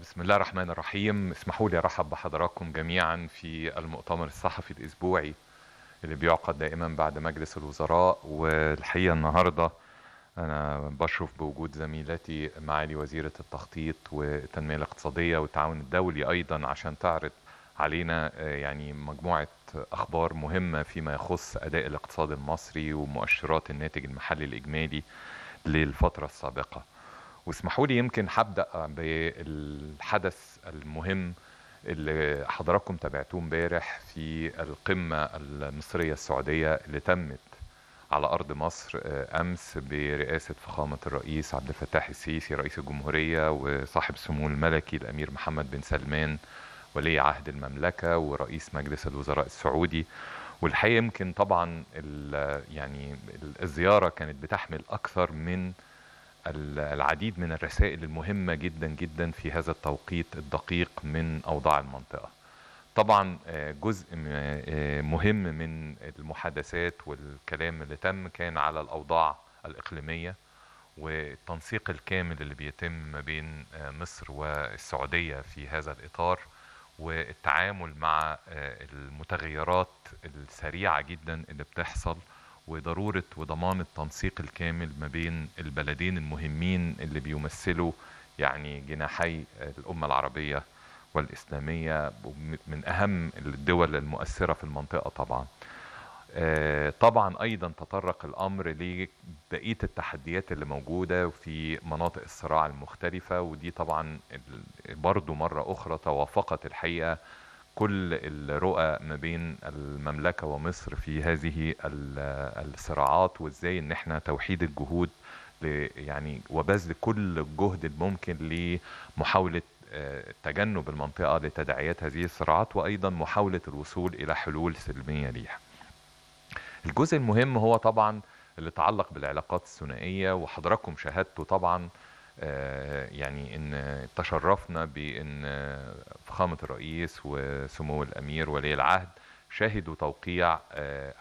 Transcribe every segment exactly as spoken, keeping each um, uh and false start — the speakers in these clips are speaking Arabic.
بسم الله الرحمن الرحيم. اسمحوا لي ارحب بحضراتكم جميعا في المؤتمر الصحفي الاسبوعي اللي بيعقد دائما بعد مجلس الوزراء. والحقيقه النهارده انا بشرف بوجود زميلتي معالي وزيره التخطيط والتنميه الاقتصاديه والتعاون الدولي ايضا عشان تعرض علينا يعني مجموعه اخبار مهمه فيما يخص اداء الاقتصاد المصري ومؤشرات الناتج المحلي الاجمالي للفتره السابقه. واسمحوا لي يمكن هبدا بالحدث المهم اللي حضراتكم تابعتوه امبارح في القمه المصريه السعوديه اللي تمت على ارض مصر امس برئاسه فخامه الرئيس عبد الفتاح السيسي رئيس الجمهوريه وصاحب السمو الملكي الامير محمد بن سلمان ولي عهد المملكه ورئيس مجلس الوزراء السعودي. والحقيقه يمكن طبعا يعني الزياره كانت بتحمل اكثر من العديد من الرسائل المهمة جدا جدا في هذا التوقيت الدقيق من أوضاع المنطقة. طبعا جزء مهم من المحادثات والكلام اللي تم كان على الأوضاع الإقليمية والتنسيق الكامل اللي بيتم ما بين مصر والسعودية في هذا الإطار والتعامل مع المتغيرات السريعة جدا اللي بتحصل وضرورة وضمان التنسيق الكامل ما بين البلدين المهمين اللي بيمثلوا يعني جناحي الأمة العربية والإسلامية من أهم الدول المؤثرة في المنطقة. طبعا طبعا أيضا تطرق الأمر لبقية التحديات اللي موجودة في مناطق الصراع المختلفة، ودي طبعا برضو مرة أخرى توافقت الحقيقة كل الرؤى ما بين المملكة ومصر في هذه الصراعات، وازاي ان احنا توحيد الجهود يعني وبذل كل الجهد الممكن لمحاولة تجنب المنطقة لتداعيات هذه الصراعات وايضا محاولة الوصول الى حلول سلمية ليها. الجزء المهم هو طبعا اللي يتعلق بالعلاقات الثنائية، وحضراتكم شاهدتوا طبعا يعني ان تشرفنا بان فخامة الرئيس وسمو الامير ولي العهد شهدوا توقيع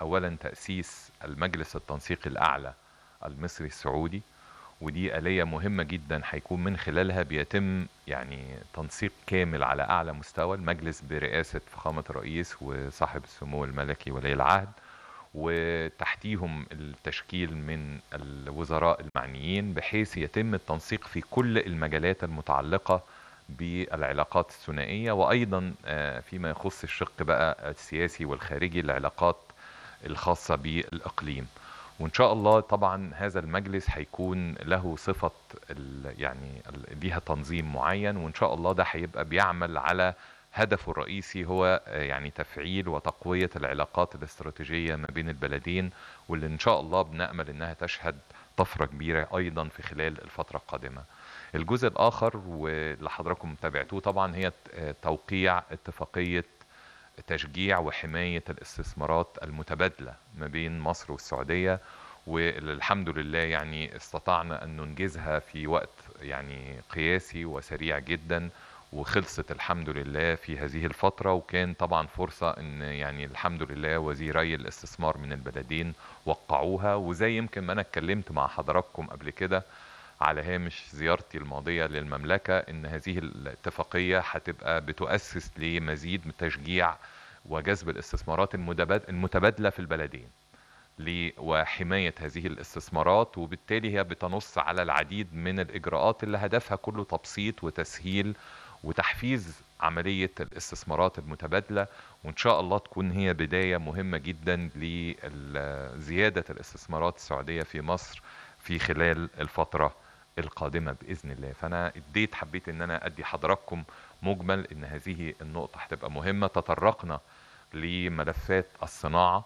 اولا تاسيس المجلس التنسيقي الاعلى المصري السعودي، ودي آلية مهمة جدا هيكون من خلالها بيتم يعني تنسيق كامل على اعلى مستوى المجلس برئاسة فخامة الرئيس وصاحب السمو الملكي ولي العهد، وتحتيهم التشكيل من الوزراء المعنيين بحيث يتم التنسيق في كل المجالات المتعلقة بالعلاقات الثنائية، وأيضا فيما يخص الشق بقى السياسي والخارجي العلاقات الخاصة بالإقليم. وإن شاء الله طبعا هذا المجلس هيكون له صفة يعني ليها تنظيم معين، وإن شاء الله ده هيبقى بيعمل على هدفه الرئيسي هو يعني تفعيل وتقوية العلاقات الاستراتيجية ما بين البلدين، واللي إن شاء الله بنأمل إنها تشهد طفرة كبيرة أيضا في خلال الفترة القادمة. الجزء الآخر واللي حضراتكم تابعتوه طبعا هي توقيع اتفاقية تشجيع وحماية الاستثمارات المتبادلة ما بين مصر والسعودية، والحمد لله يعني استطعنا أن ننجزها في وقت يعني قياسي وسريع جدا، وخلصت الحمد لله في هذه الفترة. وكان طبعا فرصة ان يعني الحمد لله وزيري الاستثمار من البلدين وقعوها. وزي يمكن ما انا اتكلمت مع حضراتكم قبل كده على هامش زيارتي الماضية للمملكة ان هذه الاتفاقية هتبقى بتؤسس لمزيد من تشجيع وجذب الاستثمارات المتبادلة في البلدين وحماية هذه الاستثمارات، وبالتالي هي بتنص على العديد من الاجراءات اللي هدفها كله تبسيط وتسهيل وتحفيز عملية الاستثمارات المتبادلة. وإن شاء الله تكون هي بداية مهمة جدا لزيادة الاستثمارات السعودية في مصر في خلال الفترة القادمة بإذن الله. فأنا اديت حبيت أن أنا أدي حضراتكم مجمل أن هذه النقطة هتبقى مهمة. تطرقنا لملفات الصناعة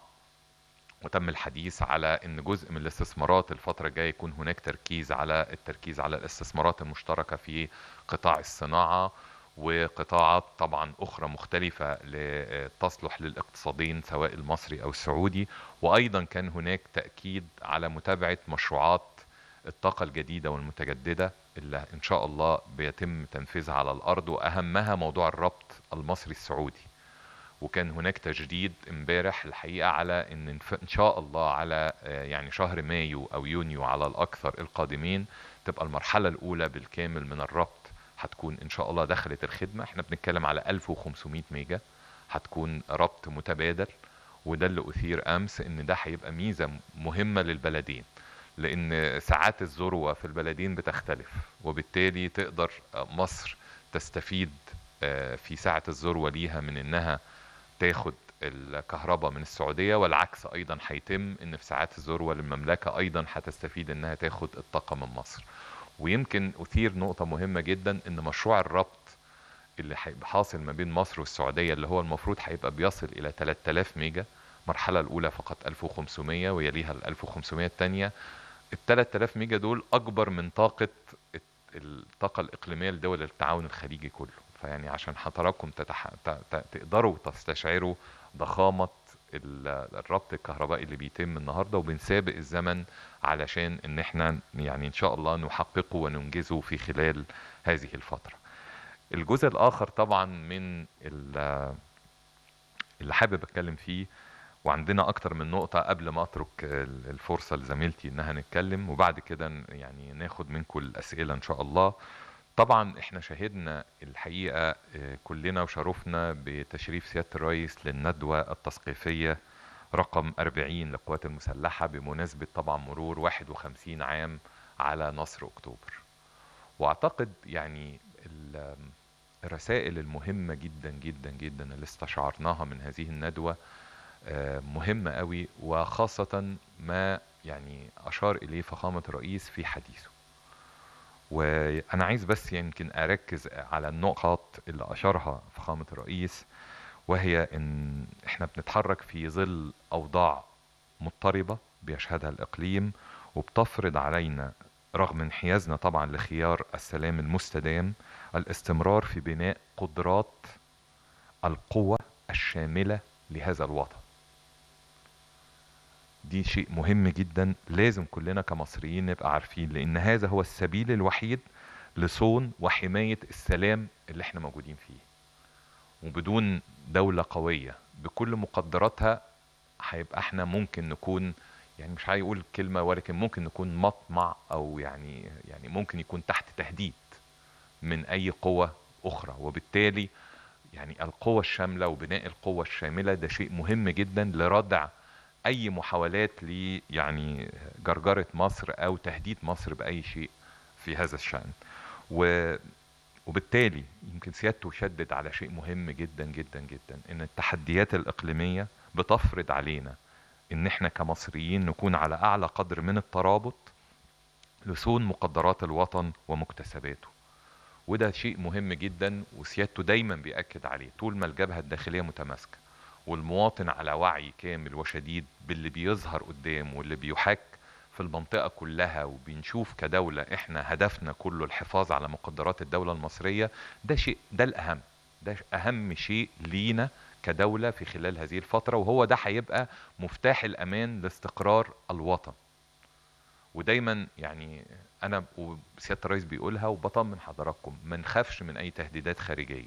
وتم الحديث على أن جزء من الاستثمارات الفترة الجاية يكون هناك تركيز على التركيز على الاستثمارات المشتركة في قطاع الصناعة وقطاعات طبعا أخرى مختلفة لتصلح للاقتصادين سواء المصري أو السعودي. وأيضا كان هناك تأكيد على متابعة مشروعات الطاقة الجديدة والمتجددة اللي إن شاء الله بيتم تنفيذها على الأرض، وأهمها موضوع الربط المصري السعودي. وكان هناك تجديد امبارح الحقيقة على ان ان شاء الله على يعني شهر مايو او يونيو على الاكثر القادمين تبقى المرحلة الاولى بالكامل من الربط هتكون ان شاء الله دخلت الخدمه. احنا بنتكلم على ألف وخمسمائة ميجا، هتكون ربط متبادل، وده اللي اثير امس ان ده هيبقى ميزه مهمه للبلدين، لان ساعات الذروه في البلدين بتختلف، وبالتالي تقدر مصر تستفيد في ساعه الذروه ليها من انها تاخد الكهرباء من السعوديه، والعكس ايضا هيتم ان في ساعات الذروه للمملكه ايضا هتستفيد انها تاخد الطاقه من مصر. ويمكن اثير نقطه مهمه جدا ان مشروع الربط اللي هيبقى حاصل ما بين مصر والسعوديه اللي هو المفروض هيبقى بيصل الى ثلاثة آلاف ميجا، المرحله الاولى فقط ألف وخمسمائة ويليها ال ألف وخمسمائة الثانيه. ال ثلاثة آلاف ميجا دول اكبر من طاقه الطاقه الاقليميه لدول التعاون الخليجي كله، فيعني عشان حضراتكم تتح... ت... تقدروا تستشعروا ضخامه الربط الكهربائي اللي بيتم النهارده، وبنسابق الزمن علشان ان احنا يعني ان شاء الله نحققه وننجزه في خلال هذه الفتره. الجزء الاخر طبعا من اللي حابب اتكلم فيه، وعندنا اكتر من نقطه قبل ما اترك الفرصه لزميلتي انها نتكلم، وبعد كده يعني ناخد منكم الاسئله ان شاء الله. طبعا احنا شهدنا الحقيقه كلنا وشرفنا بتشريف سياده الرئيس للندوه التثقيفيه رقم أربعين للقوات المسلحه بمناسبه طبعا مرور واحد وخمسين عام على نصر اكتوبر. واعتقد يعني الرسائل المهمه جدا جدا جدا اللي استشعرناها من هذه الندوه مهمه قوي، وخاصه ما يعني اشار اليه فخامه الرئيس في حديثه. وانا عايز بس يمكن اركز على النقاط اللي اشارها فخامه الرئيس، وهي ان احنا بنتحرك في ظل اوضاع مضطربه بيشهدها الاقليم، وبتفرض علينا رغم انحيازنا طبعا لخيار السلام المستدام الاستمرار في بناء قدرات القوة الشاملة لهذا الوطن. دي شيء مهم جدا لازم كلنا كمصريين نبقى عارفين، لأن هذا هو السبيل الوحيد لصون وحماية السلام اللي احنا موجودين فيه. وبدون دولة قوية بكل مقدراتها هيبقى احنا ممكن نكون يعني مش هيقول كلمة، ولكن ممكن نكون مطمع أو يعني يعني ممكن يكون تحت تهديد من أي قوة أخرى. وبالتالي يعني القوة الشاملة وبناء القوة الشاملة ده شيء مهم جدا لردع أي محاولات لي يعني جرجرة مصر أو تهديد مصر بأي شيء في هذا الشأن. وبالتالي يمكن سيادته شدد على شيء مهم جدا جدا جدا، إن التحديات الإقليمية بتفرض علينا إن إحنا كمصريين نكون على أعلى قدر من الترابط لصون مقدرات الوطن ومكتسباته. وده شيء مهم جدا وسيادته دايما بيأكد عليه، طول ما الجبهة الداخلية متماسكة والمواطن على وعي كامل وشديد باللي بيظهر قدامه واللي بيحاك في المنطقة كلها، وبنشوف كدولة إحنا هدفنا كله الحفاظ على مقدرات الدولة المصرية، ده شيء ده الأهم، ده أهم شيء لينا كدولة في خلال هذه الفترة، وهو ده هيبقى مفتاح الأمان لاستقرار الوطن. ودايما يعني أنا وسيادة الرئيس بيقولها وبطمن حضراتكم، ما نخافش من أي تهديدات خارجية،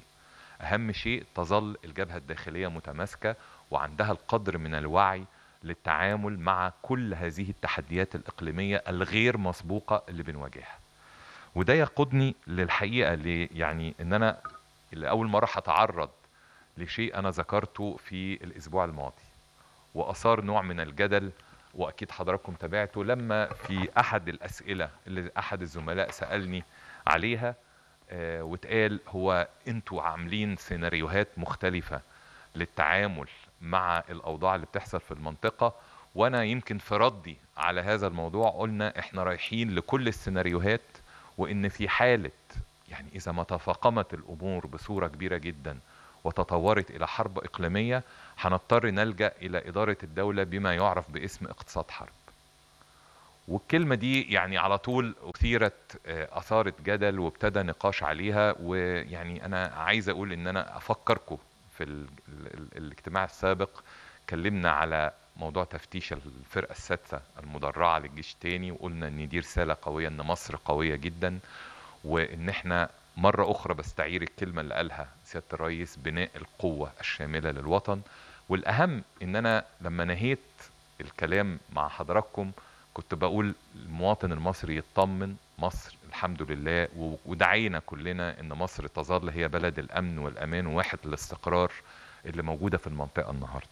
أهم شيء تظل الجبهة الداخلية متماسكة وعندها القدر من الوعي للتعامل مع كل هذه التحديات الإقليمية الغير مسبوقة اللي بنواجهها. وده يقودني للحقيقة اللي يعني إن أنا اللي أول مرة هتعرض لشيء أنا ذكرته في الأسبوع الماضي وأثار نوع من الجدل، وأكيد حضراتكم تابعته، لما في أحد الأسئلة اللي أحد الزملاء سألني عليها آه واتقال هو أنتوا عاملين سيناريوهات مختلفة للتعامل مع الأوضاع اللي بتحصل في المنطقة. وأنا يمكن في ردي على هذا الموضوع قلنا إحنا رايحين لكل السيناريوهات، وإن في حالة يعني إذا ما تفاقمت الأمور بصورة كبيرة جداً وتطورت إلى حرب إقليمية هنضطر نلجأ إلى إدارة الدولة بما يعرف باسم اقتصاد حرب. والكلمة دي يعني على طول أثيرت أثارت جدل وابتدى نقاش عليها. ويعني أنا عايز أقول إن أنا أفكركم في ال ال الاجتماع السابق كلمنا على موضوع تفتيش الفرقة السادسة المدرعة للجيش تاني، وقلنا إن دي رسالة قوية، إن مصر قوية جدا، وإن إحنا مرة أخرى بستعير الكلمة اللي قالها سيادة الرئيس، بناء القوة الشاملة للوطن. والأهم إن أنا لما نهيت الكلام مع حضراتكم كنت بقول المواطن المصري يطمن، مصر الحمد لله، ودعينا كلنا ان مصر تظل هي بلد الامن والامان وواحد الاستقرار اللي موجوده في المنطقه النهارده.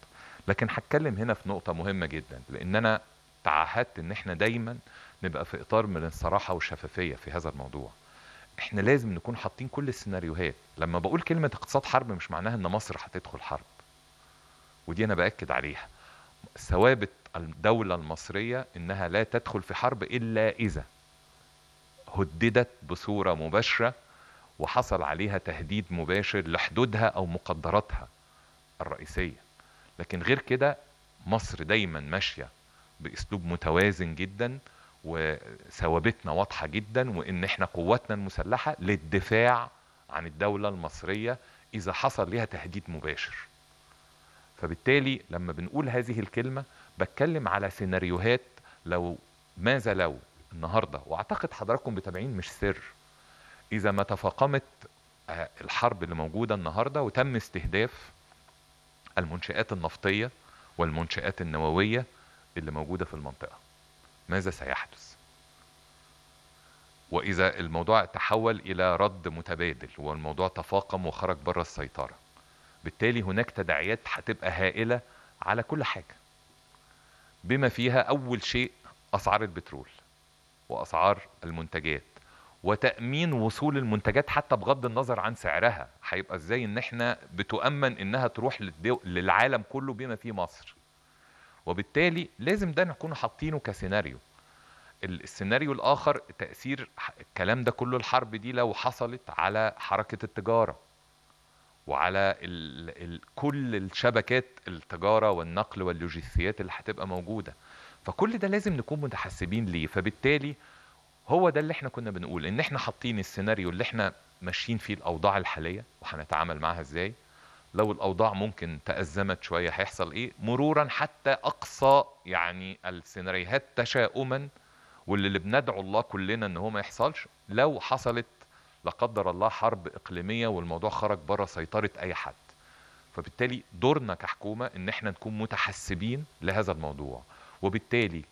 لكن هتكلم هنا في نقطه مهمه جدا، لان انا تعهدت ان احنا دايما نبقى في اطار من الصراحه والشفافيه في هذا الموضوع. احنا لازم نكون حاطين كل السيناريوهات. لما بقول كلمه اقتصاد حرب مش معناها ان مصر هتدخل حرب، ودي انا باكد عليها. ثوابت الدوله المصريه انها لا تدخل في حرب الا اذا هددت بصوره مباشره وحصل عليها تهديد مباشر لحدودها او مقدراتها الرئيسيه. لكن غير كده مصر دايما ماشيه باسلوب متوازن جدا، وثوابتنا واضحه جدا، وان احنا قواتنا المسلحه للدفاع عن الدوله المصريه اذا حصل ليها تهديد مباشر. فبالتالي لما بنقول هذه الكلمه بتكلم على سيناريوهات لو ماذا لو النهارده، واعتقد حضراتكم بتابعين مش سر، اذا ما تفاقمت الحرب اللي موجوده النهارده وتم استهداف المنشآت النفطيه والمنشآت النوويه اللي موجوده في المنطقه، ماذا سيحدث؟ واذا الموضوع تحول الى رد متبادل والموضوع تفاقم وخرج بره السيطره، بالتالي هناك تداعيات هتبقى هائله على كل حاجه، بما فيها اول شيء اسعار البترول واسعار المنتجات وتامين وصول المنتجات، حتى بغض النظر عن سعرها. هيبقى ازاي ان احنا بتؤمن انها تروح للعالم كله بما فيه مصر؟ وبالتالي لازم ده نكون حاطينه كسيناريو. السيناريو الاخر تاثير الكلام ده كله، الحرب دي لو حصلت على حركه التجاره وعلى ال ال كل الشبكات التجاره والنقل واللوجستيات اللي هتبقى موجوده، فكل ده لازم نكون متحسبين ليه. فبالتالي هو ده اللي احنا كنا بنقول، ان احنا حاطين السيناريو اللي احنا ماشيين فيه الاوضاع الحاليه وهنتعامل معها ازاي، لو الاوضاع ممكن تأزمت شويه هيحصل ايه، مرورا حتى اقصى يعني السيناريوهات تشاؤما، واللي بندعو الله كلنا ان هو ما يحصلش. لو حصلت لا قدر الله حرب اقليميه والموضوع خرج بره سيطره اي حد، فبالتالي دورنا كحكومه ان احنا نكون متحسبين لهذا الموضوع. وبالتالي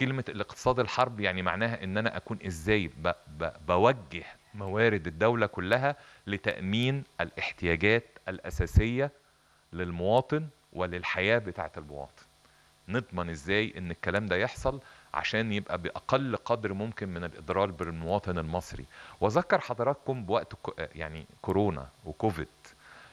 كلمه الاقتصاد الحرب يعني معناها ان انا اكون ازاي بوجه موارد الدوله كلها لتامين الاحتياجات الاساسيه للمواطن وللحياه بتاعه المواطن. نضمن ازاي ان الكلام ده يحصل عشان يبقى باقل قدر ممكن من الاضرار بالمواطن المصري. واذكر حضراتكم بوقت يعني كورونا وكوفيد،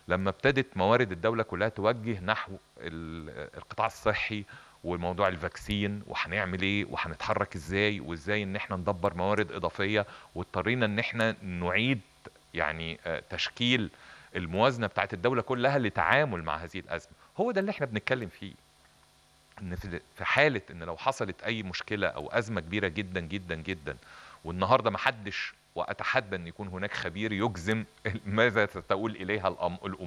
لما ابتدت موارد الدوله كلها توجه نحو القطاع الصحي وموضوع الفاكسين، وهنعمل ايه وهنتحرك ازاي وازاي ان احنا ندبر موارد اضافيه، واضطرينا ان احنا نعيد يعني تشكيل الموازنه بتاعت الدوله كلها للتعامل مع هذه الازمه. هو ده اللي احنا بنتكلم فيه، ان في حاله ان لو حصلت اي مشكله او ازمه كبيره جدا جدا جدا، والنهارده ما حدش، واتحدى ان يكون هناك خبير يجزم ماذا ستؤول اليها الامور،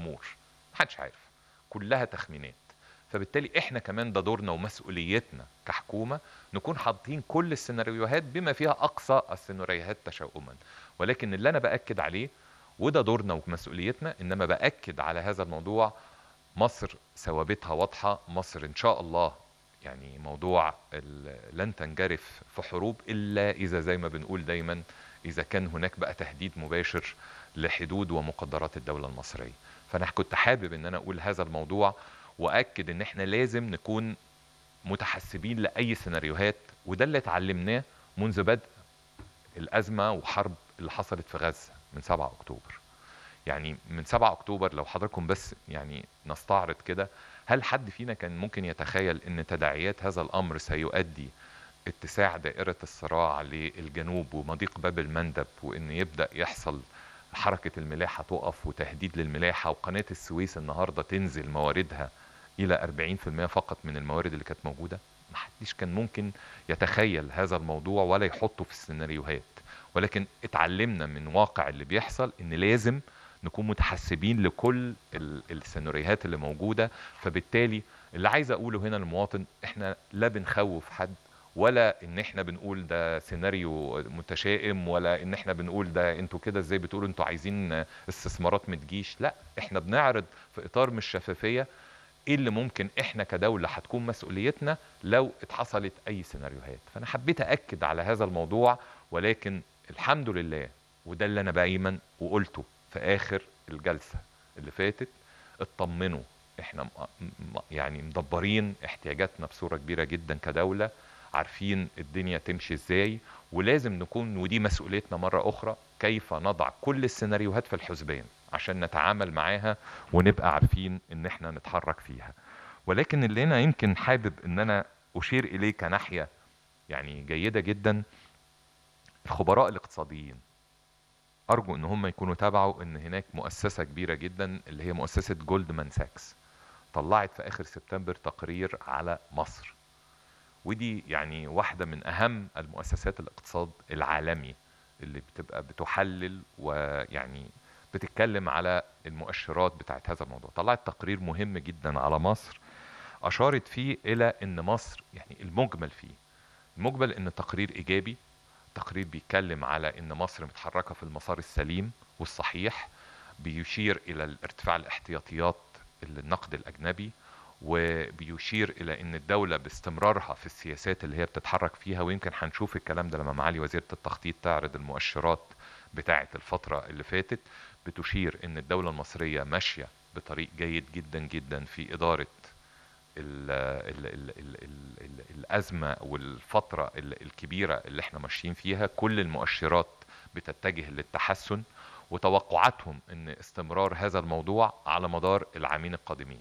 ما حدش عارف، كلها تخمينات. فبالتالي احنا كمان ده دورنا ومسؤوليتنا كحكومه نكون حاطين كل السيناريوهات بما فيها اقصى السيناريوهات تشاؤما. ولكن اللي انا باكد عليه، وده دورنا ومسؤوليتنا، انما باكد على هذا الموضوع، مصر ثوابتها واضحه، مصر ان شاء الله يعني موضوع لن تنجرف في حروب الا اذا زي ما بنقول دايما اذا كان هناك بقى تهديد مباشر لحدود ومقدرات الدوله المصريه. فانا كنت حابب ان انا اقول هذا الموضوع واكد ان احنا لازم نكون متحسبين لاي سيناريوهات، وده اللي اتعلمناه منذ بدء الازمه وحرب اللي حصلت في غزه من سبعة أكتوبر. يعني من سبعة أكتوبر لو حضراتكم بس يعني نستعرض كده، هل حد فينا كان ممكن يتخيل ان تداعيات هذا الامر سيؤدي اتساع دائره الصراع للجنوب ومضيق باب المندب، وان يبدا يحصل حركه الملاحه تقف وتهديد للملاحه، وقناه السويس النهارده تنزل مواردها الى أربعين بالمئة فقط من الموارد اللي كانت موجوده؟ ما حدش كان ممكن يتخيل هذا الموضوع ولا يحطه في السيناريوهات. ولكن اتعلمنا من واقع اللي بيحصل ان لازم نكون متحسبين لكل السيناريوهات اللي موجوده. فبالتالي اللي عايز اقوله هنا للمواطن، احنا لا بنخوف حد، ولا ان احنا بنقول ده سيناريو متشائم، ولا ان احنا بنقول ده انتوا كده ازاي بتقولوا انتوا عايزين استثمارات ما تجيش. لا، احنا بنعرض في اطار من الشفافيه ايه اللي ممكن احنا كدوله هتكون مسؤوليتنا لو اتحصلت اي سيناريوهات. فانا حبيت اكد على هذا الموضوع، ولكن الحمد لله، وده اللي انا بايمن وقلته في اخر الجلسه اللي فاتت، اطمنوا احنا يعني مدبرين احتياجاتنا بصوره كبيره جدا كدوله، عارفين الدنيا تمشي ازاي، ولازم نكون، ودي مسؤوليتنا مره اخرى، كيف نضع كل السيناريوهات في الحسبان عشان نتعامل معاها ونبقى عارفين ان احنا نتحرك فيها. ولكن اللي انا يمكن حابب ان انا اشير اليه كناحيه يعني جيده جدا، الخبراء الاقتصاديين ارجو ان هم يكونوا تابعوا ان هناك مؤسسه كبيره جدا اللي هي مؤسسه جولدمان ساكس، طلعت في اخر سبتمبر تقرير على مصر، ودي يعني واحده من اهم المؤسسات الاقتصاد العالمي اللي بتبقى بتحلل ويعني بتتكلم على المؤشرات بتاعت هذا الموضوع. طلعت تقرير مهم جدا على مصر اشارت فيه الى ان مصر، يعني المجمل فيه، المجمل ان التقرير ايجابي، التقرير بيتكلم على ان مصر متحركه في المسار السليم والصحيح، بيشير الى ارتفاع الاحتياطيات النقد الاجنبي، وبيشير الى ان الدوله باستمرارها في السياسات اللي هي بتتحرك فيها، ويمكن هنشوف الكلام ده لما معالي وزيره التخطيط تعرض المؤشرات بتاعه الفتره اللي فاتت، بتشير ان الدوله المصريه ماشيه بطريق جيد جدا جدا في اداره ال ال ال ال ال ال الازمه والفتره الكبيره اللي احنا ماشيين فيها. كل المؤشرات بتتجه للتحسن، وتوقعاتهم ان استمرار هذا الموضوع على مدار العامين القادمين،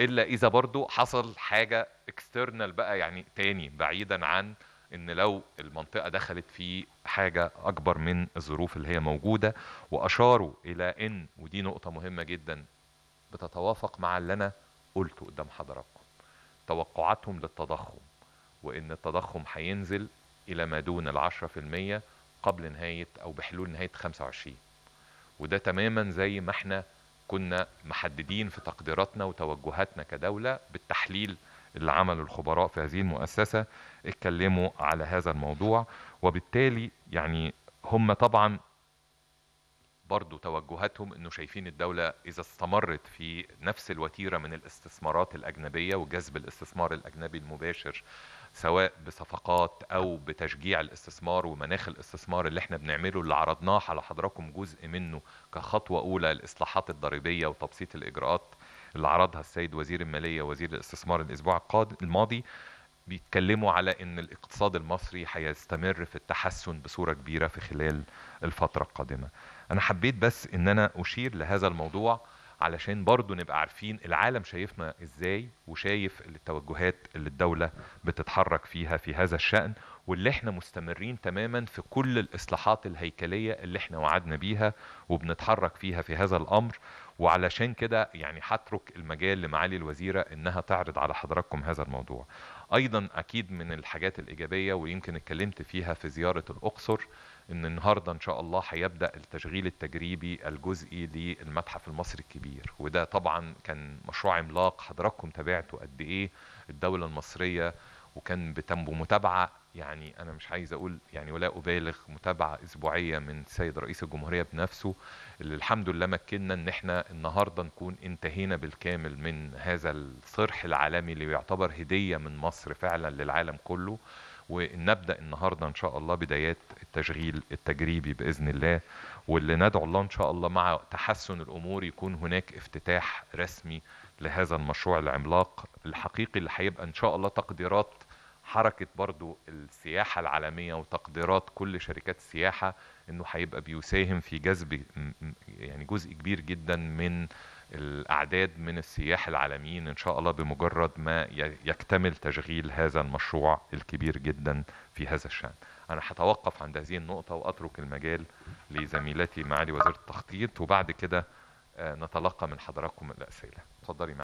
الا اذا برضو حصل حاجه اكسترنال بقى، يعني تاني بعيدا عن ان لو المنطقه دخلت في حاجه اكبر من الظروف اللي هي موجوده. واشاروا الى ان، ودي نقطه مهمه جدا بتتوافق مع اللي انا قلته قدام حضراتكم، توقعاتهم للتضخم، وان التضخم هينزل الى ما دون العشرة في المية قبل نهايه او بحلول نهايه خمسة وعشرين، وده تماما زي ما احنا كنا محددين في تقديراتنا وتوجهاتنا كدولة. بالتحليل اللي عمله الخبراء في هذه المؤسسة اتكلموا على هذا الموضوع، وبالتالي يعني هم طبعا برضو توجهاتهم انه شايفين الدولة اذا استمرت في نفس الوتيرة من الاستثمارات الاجنبية وجذب الاستثمار الاجنبي المباشر، سواء بصفقات او بتشجيع الاستثمار ومناخ الاستثمار اللي احنا بنعمله، اللي عرضناه على حضراتكم جزء منه كخطوه اولى، الاصلاحات الضريبيه وتبسيط الاجراءات اللي عرضها السيد وزير الماليه وزير الاستثمار الاسبوع الماضي، بيتكلموا على ان الاقتصاد المصري هيستمر في التحسن بصوره كبيره في خلال الفتره القادمه. انا حبيت بس ان انا اشير لهذا الموضوع علشان برضو نبقى عارفين العالم شايفنا ازاي، وشايف التوجهات اللي الدولة بتتحرك فيها في هذا الشأن، واللي احنا مستمرين تماما في كل الاصلاحات الهيكلية اللي احنا وعدنا بيها وبنتحرك فيها في هذا الامر. وعلشان كده يعني هترك المجال لمعالي الوزيرة انها تعرض على حضراتكم هذا الموضوع. ايضا اكيد من الحاجات الايجابية ويمكن اتكلمت فيها في زيارة الاقصر، ان النهارده ان شاء الله هيبدا التشغيل التجريبي الجزئي للمتحف المصري الكبير، وده طبعا كان مشروع عملاق حضراتكم تابعته قد ايه الدوله المصريه، وكان بتنبو متابعه، يعني انا مش عايز اقول يعني ولا ابالغ، متابعه اسبوعيه من السيد رئيس الجمهوريه بنفسه، اللي الحمد لله مكننا ان احنا النهارده نكون انتهينا بالكامل من هذا الصرح العالمي اللي بيعتبر هديه من مصر فعلا للعالم كله. ونبدأ النهاردة إن شاء الله بدايات التشغيل التجريبي بإذن الله، واللي ندعو الله إن شاء الله مع تحسن الأمور يكون هناك افتتاح رسمي لهذا المشروع العملاق الحقيقي، اللي هيبقى إن شاء الله تقديرات حركة برضو السياحة العالمية وتقديرات كل شركات السياحة، إنه هيبقى بيساهم في جذب يعني جزء كبير جدا من الأعداد من السياح العالميين إن شاء الله، بمجرد ما يكتمل تشغيل هذا المشروع الكبير جدا في هذا الشأن. أنا هتوقف عند هذه النقطة وأترك المجال لزميلتي معالي وزير التخطيط، وبعد كده نتلقى من حضراتكم الأسئلة. اتفضلي.